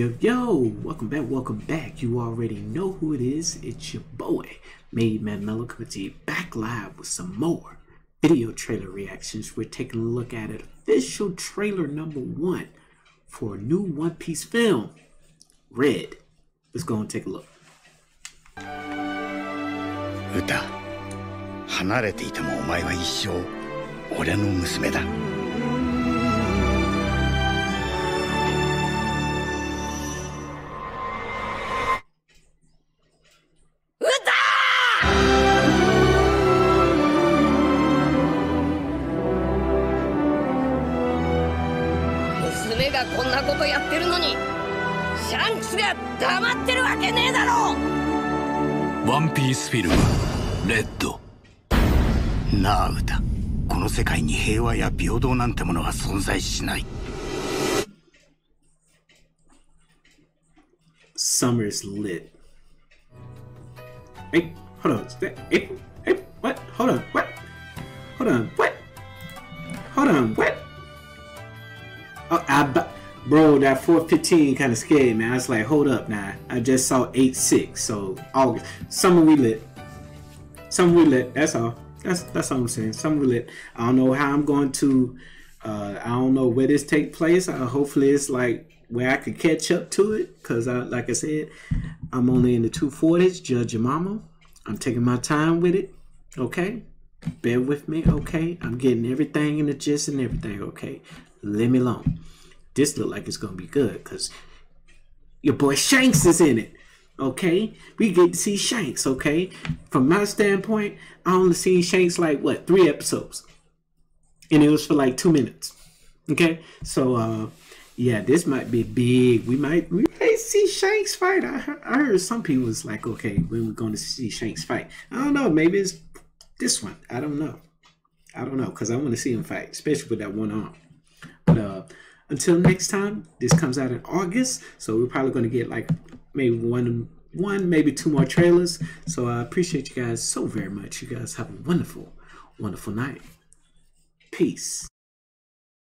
Yo, welcome back. You already know who it is. It's your boy, Made Man Mello, coming to you back live with some more video trailer reactions. We're taking a look at an official trailer #1 for a new One Piece film, Red. Let's go and take a look. Uta, hanarete itemo omae wa issho ore no musume da. 娘がこんなことやってるのにシャンクスが黙ってるわけねえだろう。ワンピースフィルムレッド。なあ、ウタ。この世界に平和や平等なんてものは存在しない。Summer's lit. Hey, hold on. Hey, what? Hold on. What? Hold on. What? Hold on. What? Oh, bro, that 4:15 kind of scared, man. I was like, hold up now. I just saw 8:6, so August. Summer we lit. Summer we lit. That's all. That's all I'm saying. Summer we lit. I don't know how I'm going to. I don't know where this take place. Hopefully, it's like where I could catch up to it, cause like I said, I'm only in the 240s. Judge your mama. I'm taking my time with it. Okay, bear with me. Okay, I'm getting everything in the gist and everything. Okay. Let me alone. This look like it's gonna be good because your boy Shanks is in it. Okay, we get to see Shanks. Okay, from my standpoint, I only seen Shanks like what 3 episodes, and it was for like 2 minutes. Okay, so yeah, this might be big. We might see Shanks fight. I heard some people was like, okay, when we're going to see Shanks fight. I don't know. Maybe it's this one. I don't know. I don't know because I want to see him fight, especially with that one arm. But until next time, this comes out in August, so we're probably going to get like maybe maybe two more trailers. So I appreciate you guys so very much. You guys have a wonderful, wonderful night. Peace.